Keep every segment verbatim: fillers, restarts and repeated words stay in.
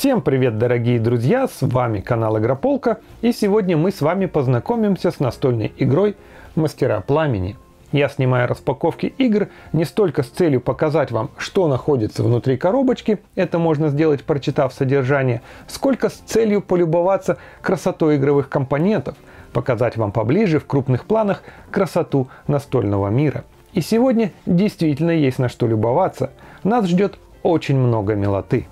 Всем привет, дорогие друзья, с вами канал Игрополка, и сегодня мы с вами познакомимся с настольной игрой Мастера Пламени. Я снимаю распаковки игр не столько с целью показать вам, что находится внутри коробочки, это можно сделать, прочитав содержание, сколько с целью полюбоваться красотой игровых компонентов, показать вам поближе в крупных планах красоту настольного мира. И сегодня действительно есть на что любоваться, нас ждет очень много милоты.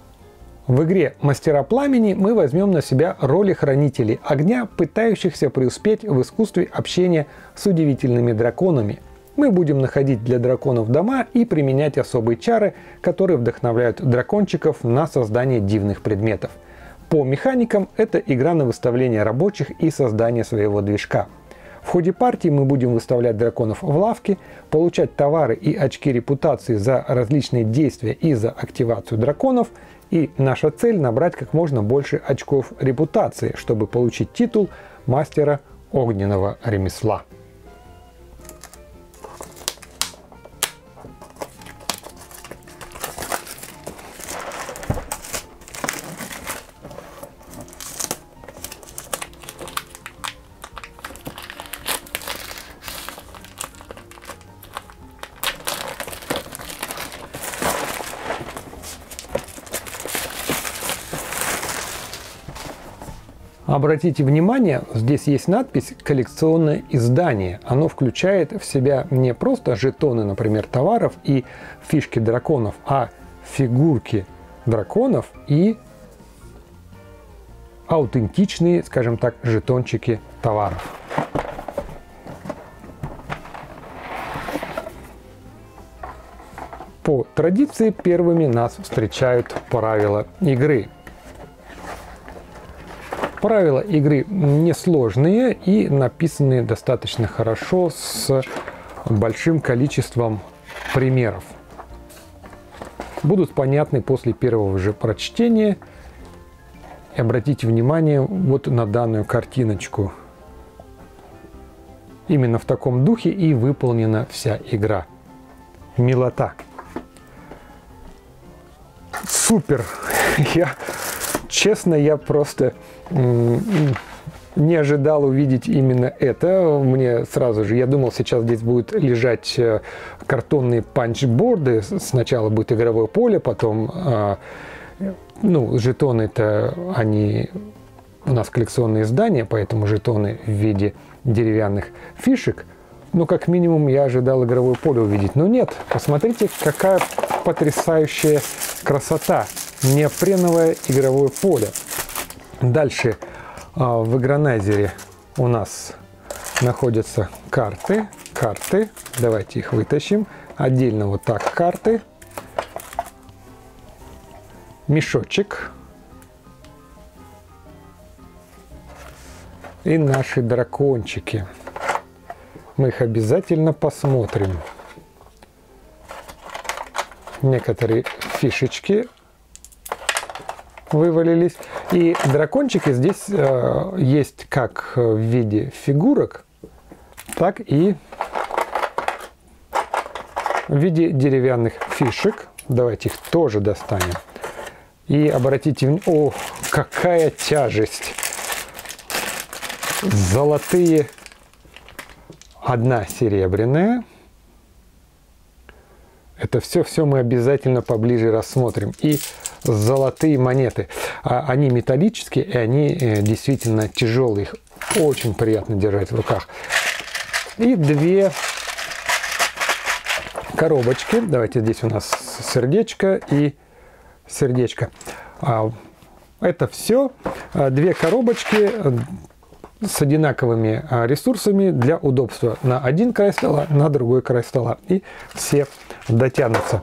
В игре «Мастера пламени» мы возьмем на себя роли хранителей огня, пытающихся преуспеть в искусстве общения с удивительными драконами. Мы будем находить для драконов дома и применять особые чары, которые вдохновляют дракончиков на создание дивных предметов. По механикам это игра на выставление рабочих и создание своего движка. В ходе партии мы будем выставлять драконов в лавки, получать товары и очки репутации за различные действия и за активацию драконов, и наша цель набрать как можно больше очков репутации, чтобы получить титул мастера огненного ремесла. Обратите внимание, здесь есть надпись «Коллекционное издание». Оно включает в себя не просто жетоны, например, товаров и фишки драконов, а фигурки драконов и аутентичные, скажем так, жетончики товаров. По традиции первыми нас встречают правила игры. Правила игры несложные и написаны достаточно хорошо с большим количеством примеров. Будут понятны после первого же прочтения. И обратите внимание вот на данную картиночку. Именно в таком духе и выполнена вся игра. Милота. Супер! Я... Честно, я просто не ожидал увидеть именно это. Мне сразу же, я думал, сейчас здесь будут лежать картонные панчборды. Сначала будет игровое поле, потом, ну, жетоны-то, они у нас коллекционные издания, поэтому жетоны в виде деревянных фишек. Ну, как минимум, я ожидал игровое поле увидеть. Но нет, посмотрите, какая потрясающая красота. Неопреновое игровое поле. Дальше в игронайзере у нас находятся карты. Карты. Давайте их вытащим. Отдельно вот так карты. Мешочек. И наши дракончики. Мы их обязательно посмотрим. Некоторые фишечки вывалились. И дракончики здесь э, есть как в виде фигурок, так и в виде деревянных фишек. Давайте их тоже достанем. И обратите внимание... О, какая тяжесть! Золотые. Одна серебряная. Это все-все мы обязательно поближе рассмотрим. И золотые монеты. Они металлические, и они действительно тяжелые. Их очень приятно держать в руках. И две коробочки. Давайте здесь у нас сердечко и сердечко. Это все. Две коробочки с одинаковыми ресурсами для удобства. На один край стола, на другой край стола. И все дотянутся.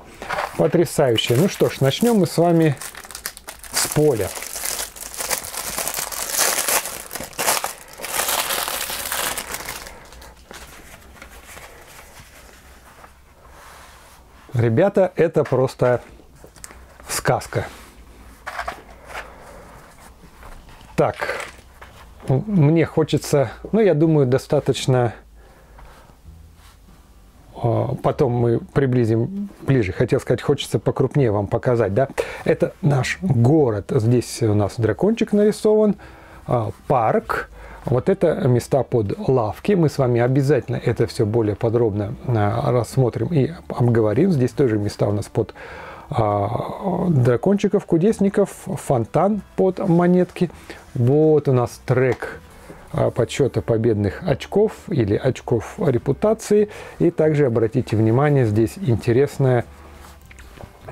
Потрясающе. Ну что ж, начнем мы с вами с поля. Ребята, это просто сказка. Так, мне хочется, ну я думаю, достаточно потом мы приблизим ближе. Хотел сказать, хочется покрупнее вам показать, да? Это наш город. Здесь у нас дракончик нарисован, парк. Вот это места под лавки. Мы с вами обязательно это все более подробно рассмотрим и обговорим. Здесь тоже места у нас под дракончиков, кудесников, фонтан под монетки. Вот у нас трек подсчета победных очков или очков репутации. И также обратите внимание, здесь интересные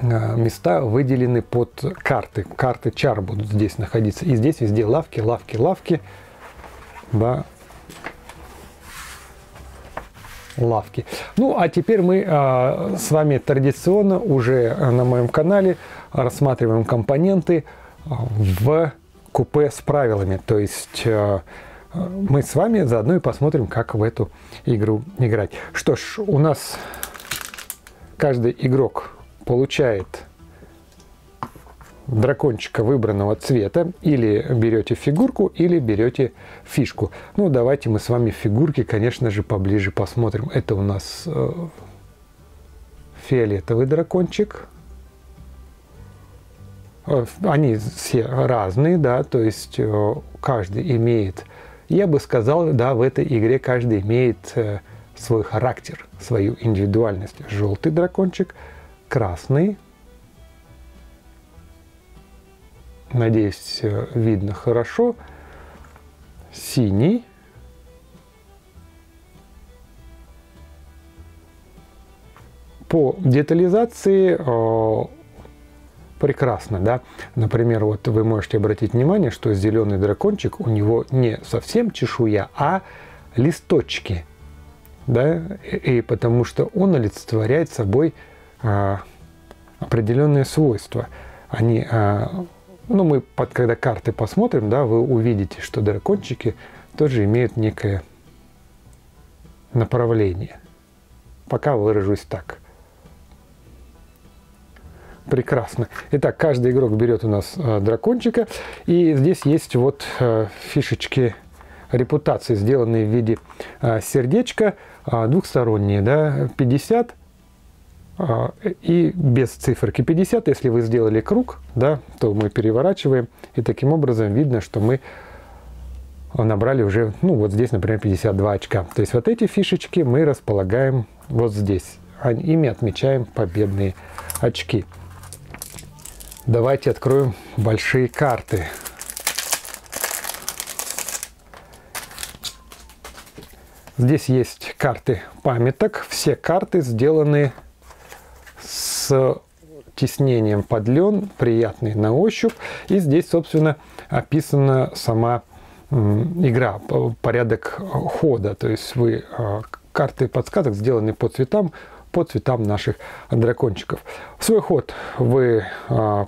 места выделены под карты. Карты чар будут здесь находиться. И здесь везде лавки, лавки, лавки. Да. Лавки. Ну, а теперь мы а, с вами традиционно уже на моем канале рассматриваем компоненты в купе с правилами. То есть а, мы с вами заодно и посмотрим, как в эту игру играть. Что ж, у нас каждый игрок получает дракончика выбранного цвета. Или берете фигурку, или берете фишку. Ну, давайте мы с вами фигурки, конечно же, поближе посмотрим. Это у нас э, фиолетовый дракончик. Э, они все разные, да, то есть э, каждый имеет, я бы сказал, да, в этой игре каждый имеет э, свой характер, свою индивидуальность. Желтый дракончик, красный. Надеюсь, видно хорошо. Синий. По детализации э, прекрасно, да? Например, вот вы можете обратить внимание, что зеленый дракончик, у него не совсем чешуя, а листочки, да? И, и потому что он олицетворяет собой э, определенные свойства. Они... Э, Ну, мы, под, когда карты посмотрим, да, вы увидите, что дракончики тоже имеют некое направление. Пока выражусь так. Прекрасно. Итак, каждый игрок берет у нас э, дракончика. И здесь есть вот э, фишечки репутации, сделанные в виде э, сердечка, э, двухсторонние, да, пятьдесят. И без циферки пятьдесят, если вы сделали круг, да, то мы переворачиваем, и таким образом видно, что мы набрали уже, ну вот здесь, например, пятьдесят два очка. То есть вот эти фишечки мы располагаем вот здесь, ими отмечаем победные очки. Давайте откроем большие карты. Здесь есть карты памяток, все карты сделаны с тиснением под лен, приятный на ощупь. И здесь, собственно, описана сама игра, порядок хода. То есть вы карты подсказок сделаны по цветам, по цветам наших дракончиков. В свой ход вы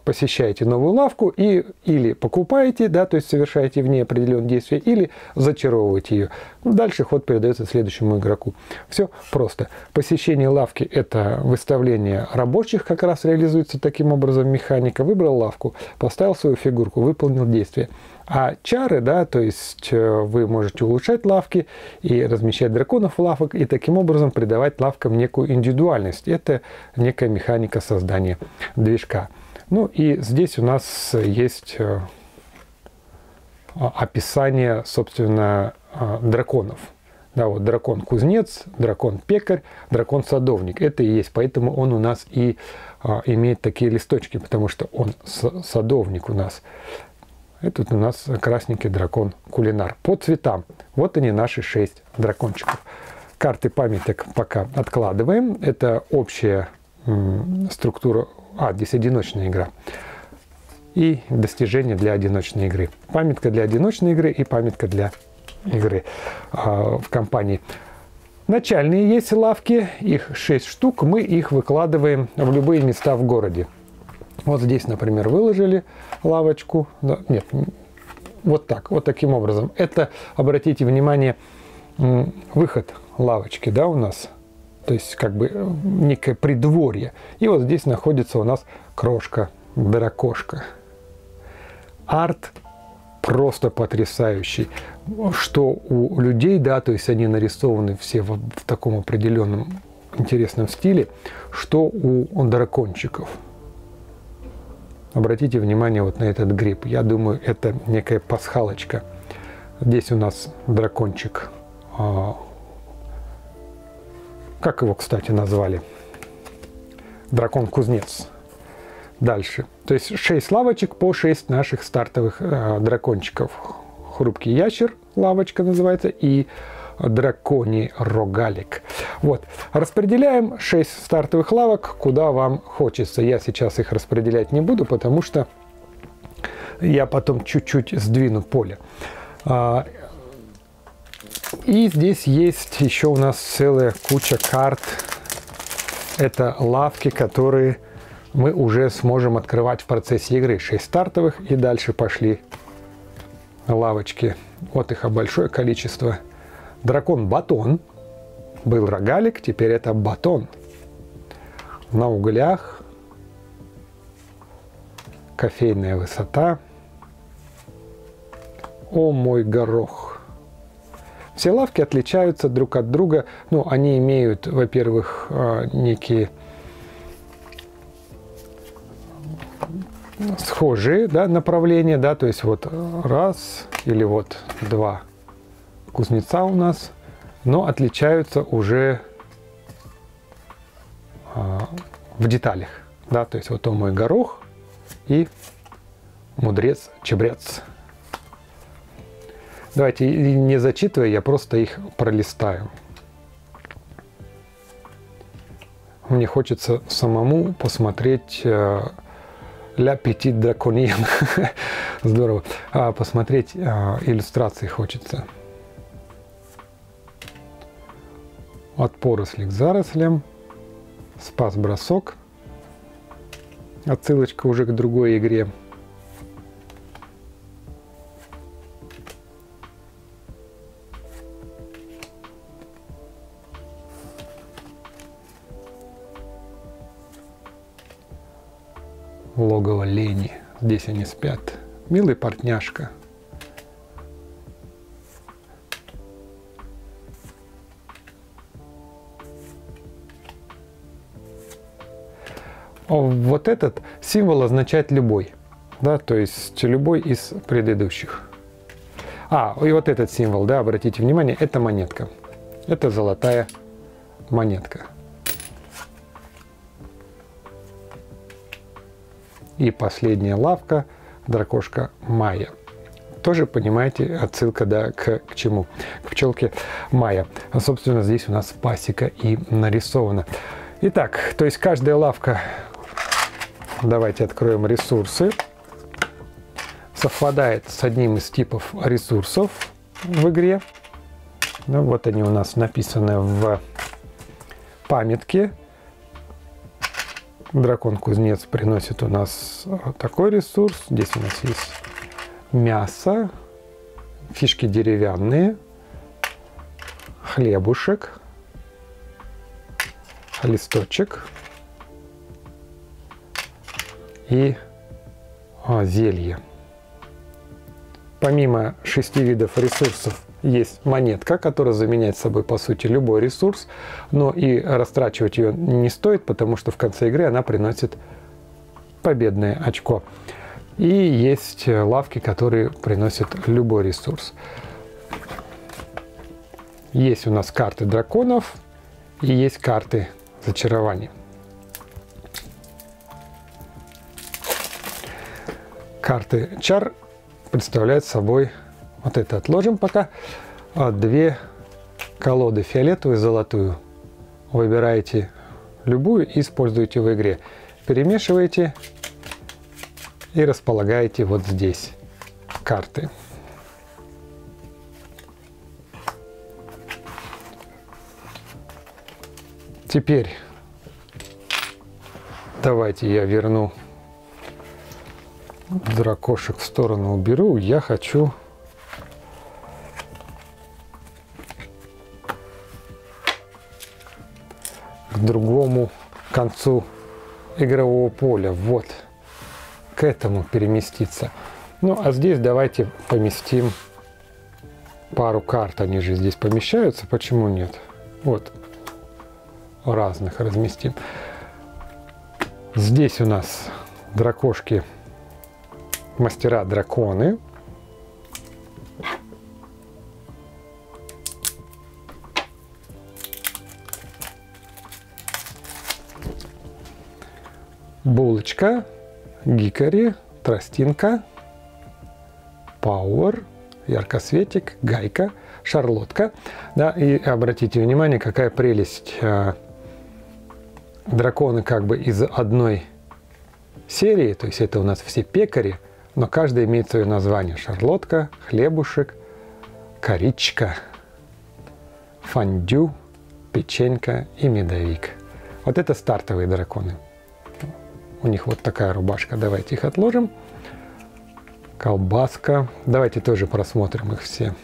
посещаете новую лавку и или покупаете, да, то есть совершаете в ней определенные действия, или зачаровываете ее. Дальше ход передается следующему игроку. Все просто. Посещение лавки — это выставление рабочих, как раз реализуется таким образом механика. Выбрал лавку, поставил свою фигурку, выполнил действие. А чары, да, то есть вы можете улучшать лавки и размещать драконов в лавках, и таким образом придавать лавкам некую индивидуальность. Это некая механика создания движка. Ну и здесь у нас есть описание, собственно, драконов. Да, вот дракон-кузнец, дракон-пекарь, дракон-садовник. Это и есть, поэтому он у нас и имеет такие листочки, потому что он садовник у нас. И тут у нас красненький дракон-кулинар. По цветам. Вот они, наши шесть дракончиков. Карты памяток пока откладываем. Это общая структура. А, здесь одиночная игра. И достижения для одиночной игры. Памятка для одиночной игры и памятка для игры а, в компании. Начальные есть лавки. Их шесть штук. Мы их выкладываем в любые места в городе. Вот здесь, например, выложили лавочку. Да, нет, вот так, вот таким образом. Это, обратите внимание, выход лавочки, да, у нас. То есть, как бы, некое придворье. И вот здесь находится у нас крошка, дракошка. Арт просто потрясающий. Что у людей, да, то есть, они нарисованы все в, в таком определенном интересном стиле, что у дракончиков. Обратите внимание вот на этот гриб. Я думаю, это некая пасхалочка. Здесь у нас дракончик. Как его, кстати, назвали? Дракон-кузнец. Дальше. То есть шесть лавочек по шесть наших стартовых э, дракончиков. Хрупкий ящер, лавочка называется, и драконий рогалик. Вот. Распределяем шесть стартовых лавок, куда вам хочется. Я сейчас их распределять не буду, потому что я потом чуть-чуть сдвину поле. А, и здесь есть еще у нас целая куча карт. Это лавки, которые мы уже сможем открывать в процессе игры. шесть стартовых, и дальше пошли лавочки. Вот их большое количество. Дракон-батон. Был рогалик, теперь это батон. На углях. Кофейная высота. О мой горох. Все лавки отличаются друг от друга. Ну, они имеют, во-первых, некие схожие, да, направления, да, то есть вот раз или вот два кузнеца у нас, но отличаются уже э, в деталях, да, то есть вот он мой горох и мудрец чебрец. Давайте, не зачитывая, я просто их пролистаю. Мне хочется самому посмотреть э, «Ля Петит Драконьен». Здорово. А, посмотреть а, иллюстрации хочется. От поросли к зарослям. Спас-бросок. Отсылочка уже к другой игре. Логово лени. Здесь они спят. Милый партняшка. Вот этот символ означает любой. Да, то есть любой из предыдущих. А, и вот этот символ, да, обратите внимание, это монетка. Это золотая монетка. И последняя лавка, дракошка Майя. Тоже, понимаете, отсылка, да, к, к чему? К пчелке Майя. А, собственно, здесь у нас пасека и нарисована. Итак, то есть каждая лавка... Давайте откроем ресурсы. Совпадает с одним из типов ресурсов в игре. Ну, вот они у нас написаны в памятке. Дракон-кузнец приносит у нас такой ресурс. Здесь у нас есть мясо, фишки деревянные, хлебушек, листочек и а, зелье. Помимо шести видов ресурсов есть монетка, которая заменяет собой, по сути, любой ресурс, но и растрачивать ее не стоит, потому что в конце игры она приносит победное очко. И есть лавки, которые приносят любой ресурс. Есть у нас карты драконов и есть карты зачарований. Карты чар представляют собой... Вот это отложим пока. Две колоды, фиолетовую и золотую. Выбираете любую и используете в игре. Перемешиваете и располагаете вот здесь карты. Теперь давайте я верну дракошек в сторону, уберу. Я хочу... к другому концу игрового поля, вот к этому переместиться. Ну а здесь давайте поместим пару карт, они же здесь помещаются, почему нет? Вот разных разместим. Здесь у нас дракошки, мастера-драконы. Булочка, гикари, тростинка, пауэр, яркосветик, гайка, шарлотка. Да, и обратите внимание, какая прелесть. Драконы как бы из одной серии, то есть это у нас все пекари, но каждый имеет свое название. Шарлотка, хлебушек, коричка, фондю, печенька и медовик. Вот это стартовые драконы. У них вот такая рубашка. Давайте их отложим. Колбаска. Давайте тоже просмотрим их все.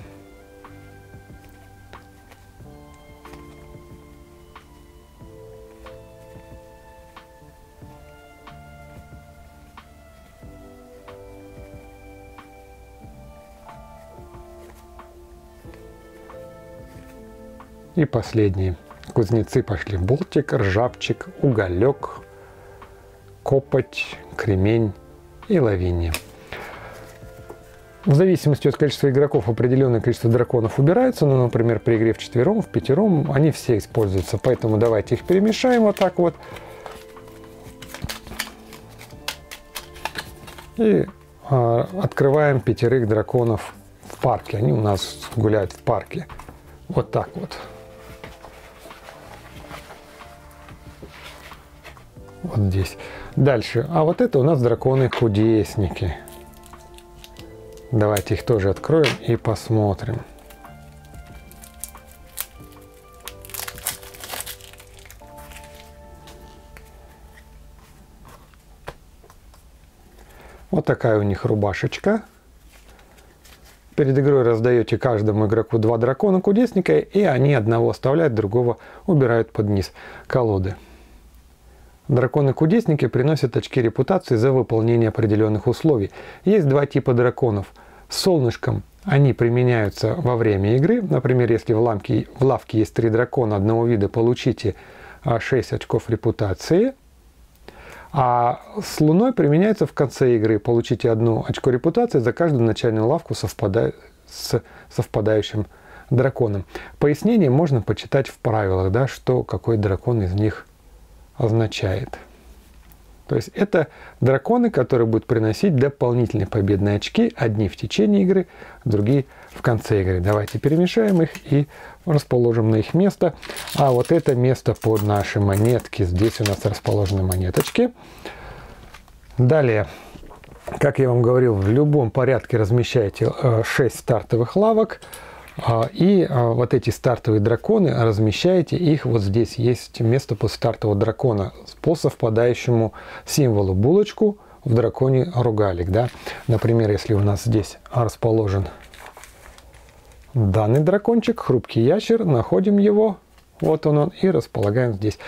И последние. Кузнецы пошли. Болтик, ржавчик, уголек, копоть, кремень и лавиния. В зависимости от количества игроков определенное количество драконов убирается, но, например, при игре в четвером, в пятером они все используются, поэтому давайте их перемешаем вот так вот. И э, открываем пятерых драконов в парке, они у нас гуляют в парке. Вот так вот. Вот здесь. Дальше. А вот это у нас драконы-кудесники. Давайте их тоже откроем и посмотрим. Вот такая у них рубашечка. Перед игрой раздаете каждому игроку два дракона-кудесника, и они одного оставляют, другого убирают под низ колоды. Драконы-кудесники приносят очки репутации за выполнение определенных условий. Есть два типа драконов. С солнышком они применяются во время игры. Например, если в лавке, в лавке есть три дракона одного вида, получите шесть очков репутации. А с луной применяется в конце игры. Получите одну очко репутации за каждую начальную лавку совпада... с совпадающим драконом. Пояснение можно почитать в правилах, да, что какой дракон из них означает. То есть это драконы, которые будут приносить дополнительные победные очки. Одни в течение игры, другие в конце игры. Давайте перемешаем их и расположим на их место. А вот это место под наши монетки. Здесь у нас расположены монеточки. Далее, как я вам говорил, в любом порядке размещайте шесть стартовых лавок. И вот эти стартовые драконы, размещаете их, вот здесь есть место под стартового дракона по совпадающему символу булочку в драконе рогалик. Да? Например, если у нас здесь расположен данный дракончик, хрупкий ящер, находим его, вот он он, и располагаем здесь.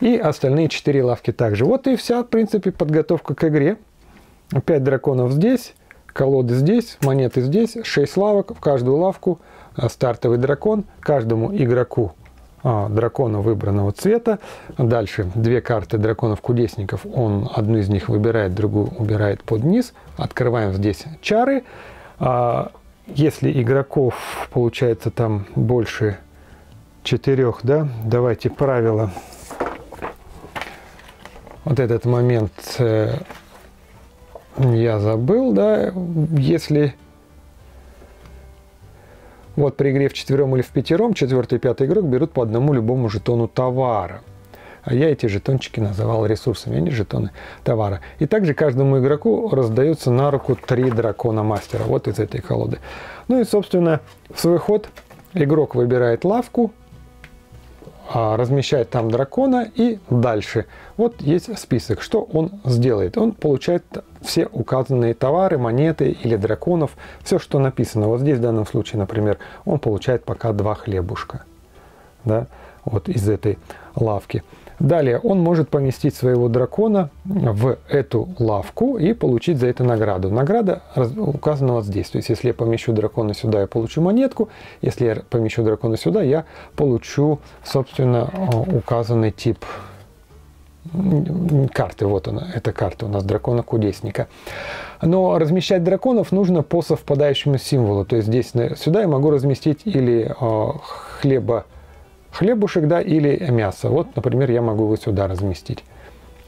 И остальные четыре лавки также. Вот и вся, в принципе, подготовка к игре. пять драконов здесь. Колоды здесь, монеты здесь, шесть лавок, в каждую лавку стартовый дракон, каждому игроку а, дракона выбранного цвета. Дальше две карты драконов-кудесников, он одну из них выбирает, другую убирает под низ. Открываем здесь чары. А, если игроков получается там больше четырех, да, давайте правило. Вот этот момент... Я забыл, да, если вот при игре в четвером или в пятером четвертый и пятый игрок берут по одному любому жетону товара. А я эти жетончики называл ресурсами, а не жетоны товара. И также каждому игроку раздаются на руку три дракона мастера, вот из этой колоды. Ну и, собственно, в свой ход игрок выбирает лавку, размещает там дракона и дальше. Вот есть список, что он сделает. Он получает все указанные товары, монеты или драконов, все, что написано. Вот здесь в данном случае, например, он получает пока два хлебушка. Да? Вот из этой лавки. Далее он может поместить своего дракона в эту лавку и получить за это награду. Награда указана вот здесь. То есть, если я помещу дракона сюда, я получу монетку. Если я помещу дракона сюда, я получу, собственно, указанный тип карты. Вот она, эта карта у нас дракона-кудесника. Но размещать драконов нужно по совпадающему символу. То есть, здесь сюда я могу разместить или хлеба, хлебушек, да, или мясо. Вот, например, я могу его сюда разместить.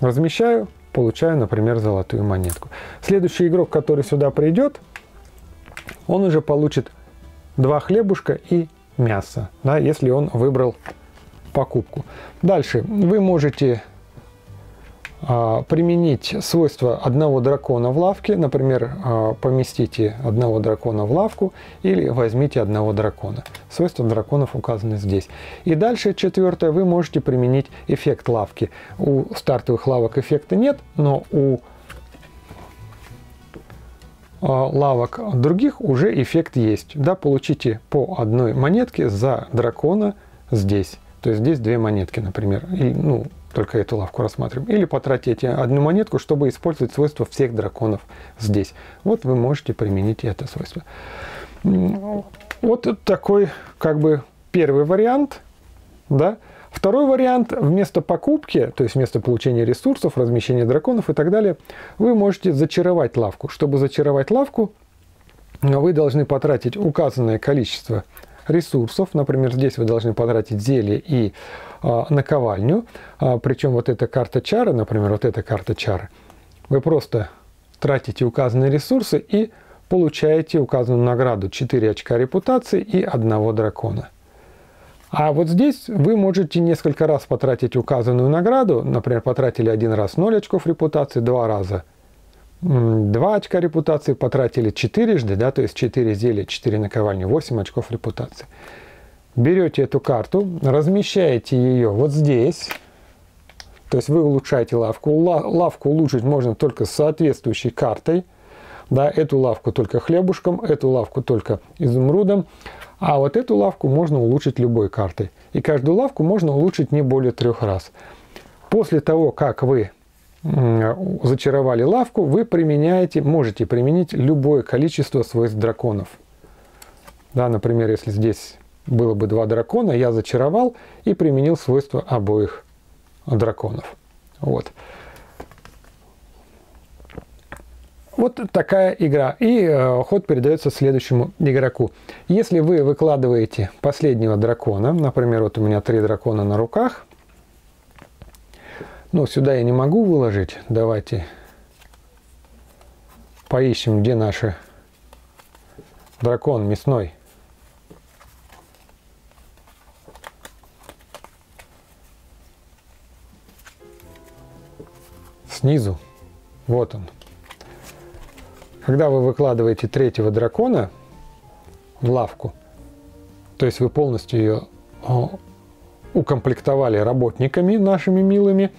Размещаю, получаю, например, золотую монетку. Следующий игрок, который сюда придет, он уже получит два хлебушка и мясо, да, если он выбрал покупку. Дальше вы можете а, применить свойство одного дракона в лавке. Например, а, поместите одного дракона в лавку или возьмите одного дракона. Свойства драконов указаны здесь. И дальше, четвертое, вы можете применить эффект лавки. У стартовых лавок эффекта нет, но у лавок других уже эффект есть. Да, получите по одной монетке за дракона здесь. То есть здесь две монетки, например. И, ну, только эту лавку рассматриваем. Или потратите одну монетку, чтобы использовать свойства всех драконов здесь. Вот вы можете применить это свойство. Вот такой, как бы, первый вариант, да. Второй вариант: вместо покупки, то есть вместо получения ресурсов, размещения драконов и так далее, вы можете зачаровать лавку. Чтобы зачаровать лавку, вы должны потратить указанное количество ресурсов. Например, здесь вы должны потратить зелье и а, наковальню. А, причем вот эта карта чары, например, вот эта карта чары, вы просто тратите указанные ресурсы и получаете указанную награду: четыре очка репутации и одного дракона. А вот здесь вы можете несколько раз потратить указанную награду. Например, потратили один раз ноль очков репутации, два раза два очка репутации, потратили четырежды, да, то есть четыре зелья, четыре наковальни, восемь очков репутации. Берете эту карту, размещаете ее вот здесь. То есть вы улучшаете лавку. Лавку улучшить можно только с соответствующей картой. Да, эту лавку только хлебушком, эту лавку только изумрудом, а вот эту лавку можно улучшить любой картой. И каждую лавку можно улучшить не более трех раз. После того, как вы зачаровали лавку, вы применяете, можете применить любое количество свойств драконов. Да, например, если здесь было бы два дракона, я зачаровал и применил свойства обоих драконов. Вот. Вот такая игра. И э, ход передается следующему игроку. Если вы выкладываете последнего дракона, например, вот у меня три дракона на руках, ну, сюда я не могу выложить. Давайте поищем, где наш дракон мясной. Снизу. Вот он. Когда вы выкладываете третьего дракона в лавку, то есть вы полностью ее укомплектовали работниками нашими милыми,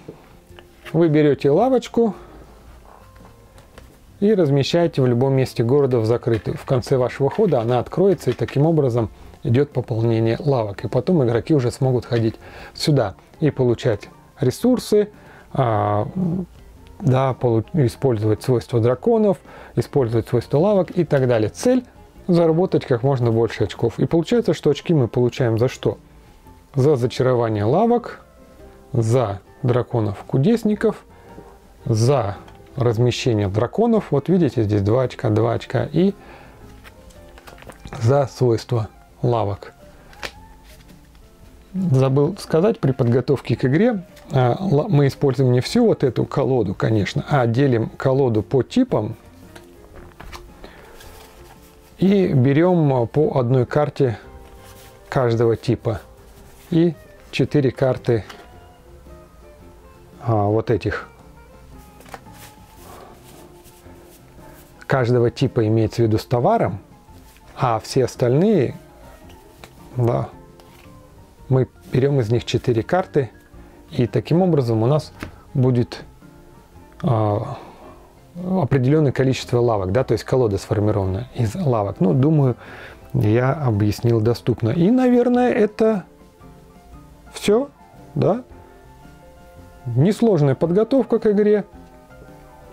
вы берете лавочку и размещаете в любом месте города в закрытую. В конце вашего хода она откроется, и таким образом идет пополнение лавок. И потом игроки уже смогут ходить сюда и получать ресурсы, да, использовать свойства драконов, использовать свойства лавок и так далее. Цель – заработать как можно больше очков. И получается, что очки мы получаем за что? За зачарование лавок, за драконов-кудесников, за размещение драконов. Вот видите, здесь два очка, два очка. И за свойства лавок. Забыл сказать, при подготовке к игре мы используем не всю вот эту колоду, конечно, а делим колоду по типам и берем по одной карте каждого типа и четыре карты а, вот этих. Каждого типа имеется в виду с товаром, а все остальные, да, мы берем из них четыре карты, и таким образом у нас будет э, определенное количество лавок, да, то есть колода сформирована из лавок. Ну, думаю, я объяснил доступно. И, наверное, это все, да. Несложная подготовка к игре,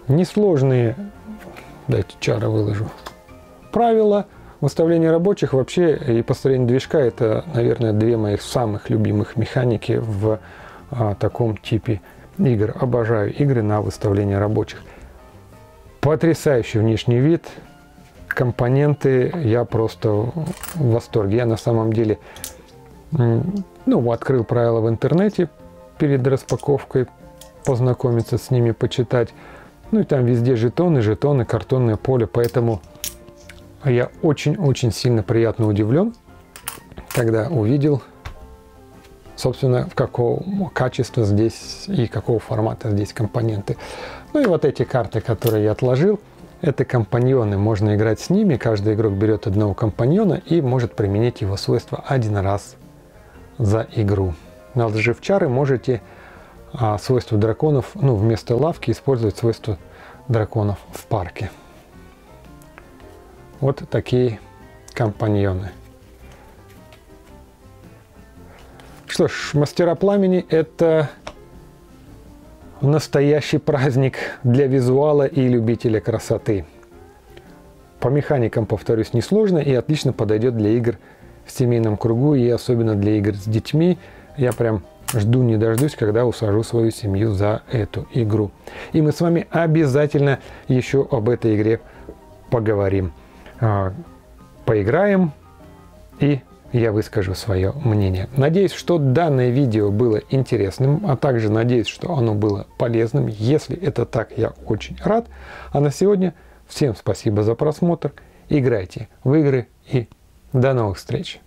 несложные, дайте чара выложу, правила, выставление рабочих вообще и построение движка – это, наверное, две моих самых любимых механики в а, таком типе игр. Обожаю игры на выставление рабочих. Потрясающий внешний вид, компоненты, я просто в восторге. Я на самом деле ну, открыл правила в интернете перед распаковкой, познакомиться с ними, почитать. Ну и там везде жетоны, жетоны, картонное поле, поэтому я очень-очень сильно приятно удивлен, когда увидел, собственно, какого качества здесь и какого формата здесь компоненты. Ну и вот эти карты, которые я отложил, это компаньоны, можно играть с ними, каждый игрок берет одного компаньона и может применить его свойства один раз за игру. Наложив чары, можете а, свойства драконов, ну, вместо лавки использовать свойства драконов в парке. Вот такие компаньоны. Что ж, Мастера Пламени — это настоящий праздник для визуала и любителя красоты. По механикам, повторюсь, несложно и отлично подойдет для игр в семейном кругу и особенно для игр с детьми. Я прям жду не дождусь, когда усажу свою семью за эту игру. И мы с вами обязательно еще об этой игре поговорим. Поиграем, и я выскажу свое мнение. Надеюсь, что данное видео было интересным, а также надеюсь, что оно было полезным. Если это так, я очень рад. А на сегодня всем спасибо за просмотр. Играйте в игры и до новых встреч!